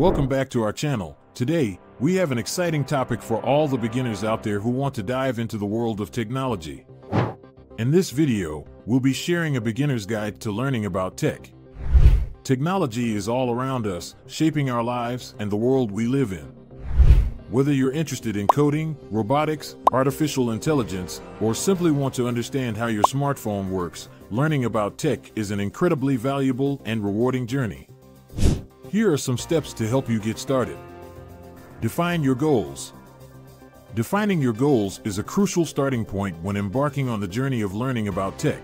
Welcome back to our channel. Today, we have an exciting topic for all the beginners out there who want to dive into the world of technology. In this video, we'll be sharing a beginner's guide to learning about tech. Technology is all around us, shaping our lives and the world we live in. Whether you're interested in coding, robotics, artificial intelligence, or simply want to understand how your smartphone works, learning about tech is an incredibly valuable and rewarding journey. Here are some steps to help you get started. Define your goals. Defining your goals is a crucial starting point when embarking on the journey of learning about tech.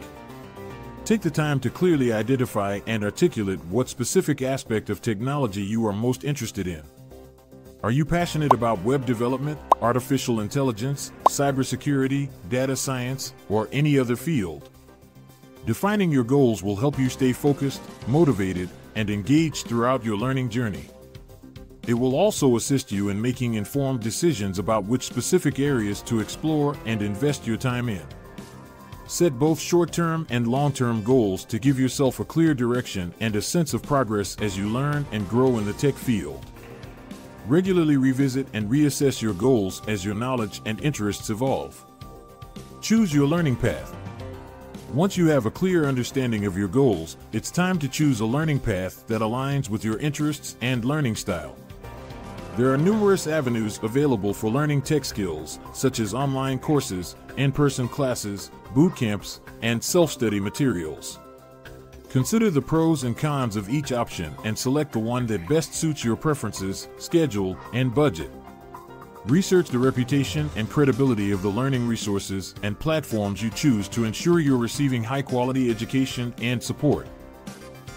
Take the time to clearly identify and articulate what specific aspect of technology you are most interested in. Are you passionate about web development, artificial intelligence, cybersecurity, data science, or any other field? Defining your goals will help you stay focused, motivated, and engaged throughout your learning journey. It will also assist you in making informed decisions about which specific areas to explore and invest your time in. Set both short-term and long-term goals to give yourself a clear direction and a sense of progress as you learn and grow in the tech field. Regularly revisit and reassess your goals as your knowledge and interests evolve. Choose your learning path. Once you have a clear understanding of your goals, it's time to choose a learning path that aligns with your interests and learning style. There are numerous avenues available for learning tech skills, such as online courses, in-person classes, boot camps, and self-study materials. Consider the pros and cons of each option and select the one that best suits your preferences, schedule, and budget. Research the reputation and credibility of the learning resources and platforms you choose to ensure you're receiving high-quality education and support.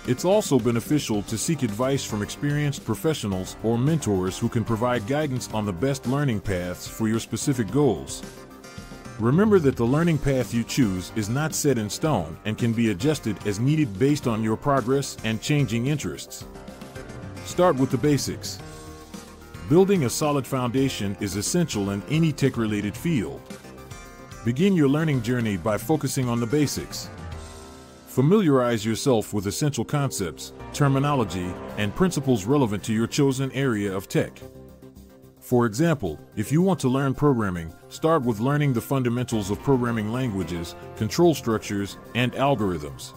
It's also beneficial to seek advice from experienced professionals or mentors who can provide guidance on the best learning paths for your specific goals. Remember that the learning path you choose is not set in stone and can be adjusted as needed based on your progress and changing interests. Start with the basics. Building a solid foundation is essential in any tech-related field. Begin your learning journey by focusing on the basics. Familiarize yourself with essential concepts, terminology, and principles relevant to your chosen area of tech. For example, if you want to learn programming, start with learning the fundamentals of programming languages, control structures, and algorithms.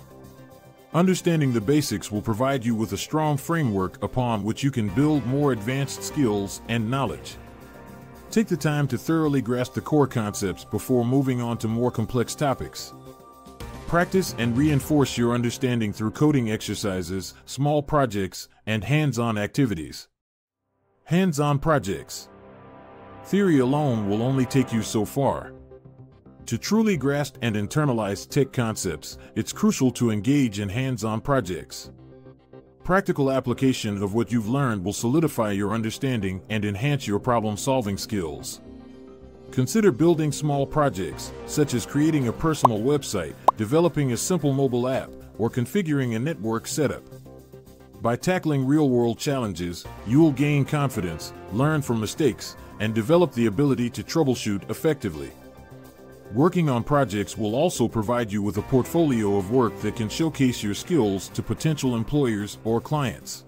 Understanding the basics will provide you with a strong framework upon which you can build more advanced skills and knowledge. Take the time to thoroughly grasp the core concepts before moving on to more complex topics. Practice and reinforce your understanding through coding exercises, small projects, and hands-on activities. Hands-on projects. Theory alone will only take you so far. To truly grasp and internalize tech concepts, it's crucial to engage in hands-on projects. Practical application of what you've learned will solidify your understanding and enhance your problem-solving skills. Consider building small projects, such as creating a personal website, developing a simple mobile app, or configuring a network setup. By tackling real-world challenges, you'll gain confidence, learn from mistakes, and develop the ability to troubleshoot effectively. Working on projects will also provide you with a portfolio of work that can showcase your skills to potential employers or clients.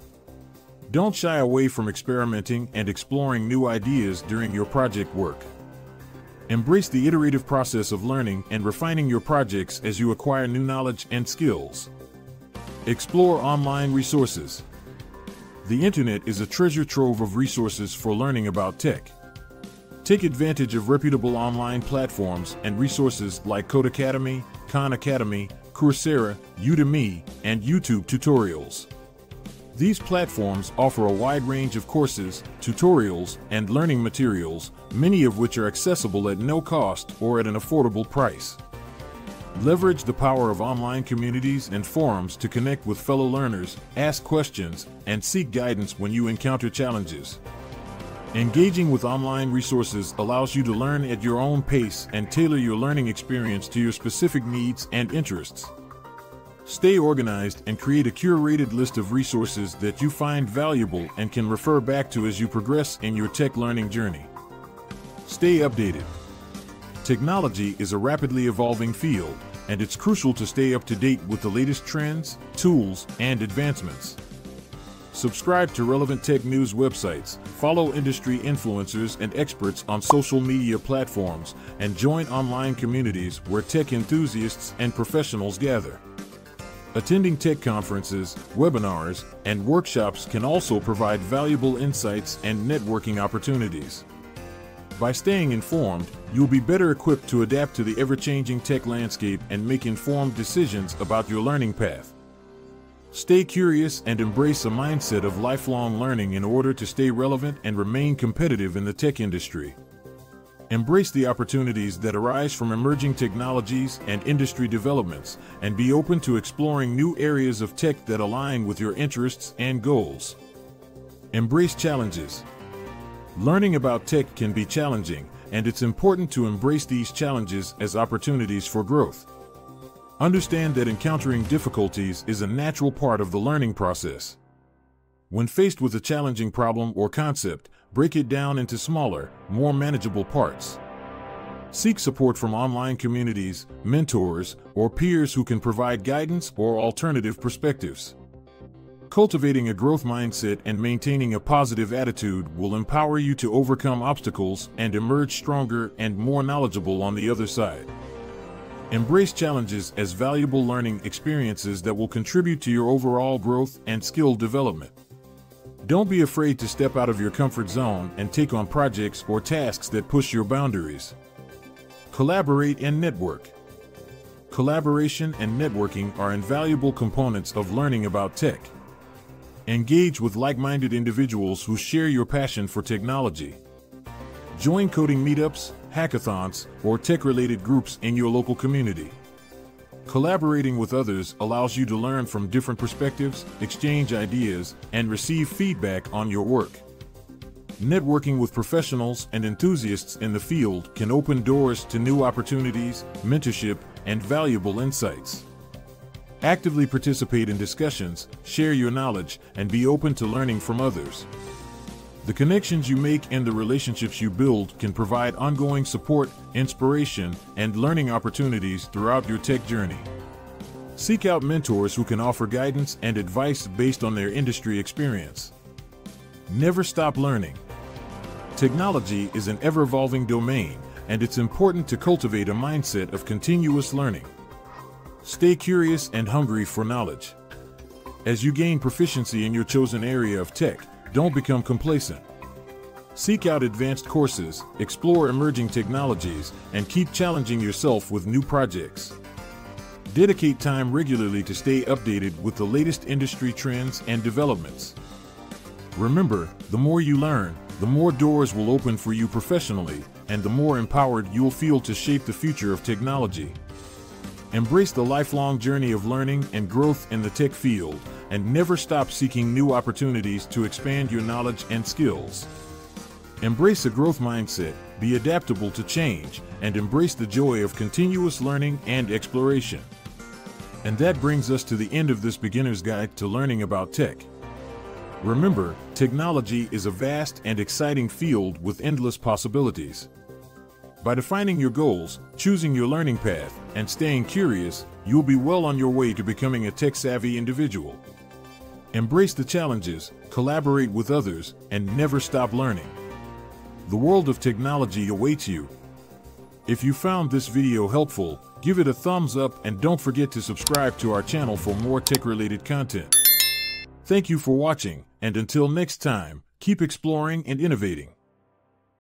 Don't shy away from experimenting and exploring new ideas during your project work. Embrace the iterative process of learning and refining your projects as you acquire new knowledge and skills. Explore online resources. The internet is a treasure trove of resources for learning about tech. Take advantage of reputable online platforms and resources like Code Academy, Khan Academy, Coursera, Udemy, and YouTube tutorials. These platforms offer a wide range of courses, tutorials, and learning materials, many of which are accessible at no cost or at an affordable price. Leverage the power of online communities and forums to connect with fellow learners, ask questions, and seek guidance when you encounter challenges. Engaging with online resources allows you to learn at your own pace and tailor your learning experience to your specific needs and interests. Stay organized and create a curated list of resources that you find valuable and can refer back to as you progress in your tech learning journey. Stay updated. Technology is a rapidly evolving field, and it's crucial to stay up to date with the latest trends, tools, and advancements. Subscribe to Relevant Tech News websites, follow industry influencers and experts on social media platforms, and join online communities where tech enthusiasts and professionals gather. Attending tech conferences, webinars, and workshops can also provide valuable insights and networking opportunities. By staying informed, you'll be better equipped to adapt to the ever-changing tech landscape and make informed decisions about your learning path. Stay curious and embrace a mindset of lifelong learning in order to stay relevant and remain competitive in the tech industry. Embrace the opportunities that arise from emerging technologies and industry developments, and be open to exploring new areas of tech that align with your interests and goals. Embrace challenges. Learning about tech can be challenging, and it's important to embrace these challenges as opportunities for growth. Understand that encountering difficulties is a natural part of the learning process. When faced with a challenging problem or concept, break it down into smaller, more manageable parts. Seek support from online communities, mentors, or peers who can provide guidance or alternative perspectives. Cultivating a growth mindset and maintaining a positive attitude will empower you to overcome obstacles and emerge stronger and more knowledgeable on the other side. Embrace challenges as valuable learning experiences that will contribute to your overall growth and skill development. Don't be afraid to step out of your comfort zone and take on projects or tasks that push your boundaries. Collaborate and network. Collaboration and networking are invaluable components of learning about tech. Engage with like-minded individuals who share your passion for technology. Join coding meetups, hackathons, or tech-related groups in your local community. Collaborating with others allows you to learn from different perspectives, exchange ideas, and receive feedback on your work. Networking with professionals and enthusiasts in the field can open doors to new opportunities, mentorship, and valuable insights. Actively participate in discussions, share your knowledge, and be open to learning from others. The connections you make and the relationships you build can provide ongoing support, inspiration, and learning opportunities throughout your tech journey. Seek out mentors who can offer guidance and advice based on their industry experience. Never stop learning. Technology is an ever-evolving domain, and it's important to cultivate a mindset of continuous learning. Stay curious and hungry for knowledge. As you gain proficiency in your chosen area of tech, don't become complacent. Seek out advanced courses, explore emerging technologies, and keep challenging yourself with new projects. Dedicate time regularly to stay updated with the latest industry trends and developments. Remember, the more you learn, the more doors will open for you professionally, and the more empowered you'll feel to shape the future of technology. Embrace the lifelong journey of learning and growth in the tech field, and never stop seeking new opportunities to expand your knowledge and skills. Embrace a growth mindset, be adaptable to change, and embrace the joy of continuous learning and exploration. And that brings us to the end of this beginner's guide to learning about tech. Remember, technology is a vast and exciting field with endless possibilities. By defining your goals, choosing your learning path, and staying curious, you'll be well on your way to becoming a tech-savvy individual. Embrace the challenges, collaborate with others, and never stop learning. The world of technology awaits you. If you found this video helpful, give it a thumbs up and don't forget to subscribe to our channel for more tech-related content. Thank you for watching, and until next time, keep exploring and innovating.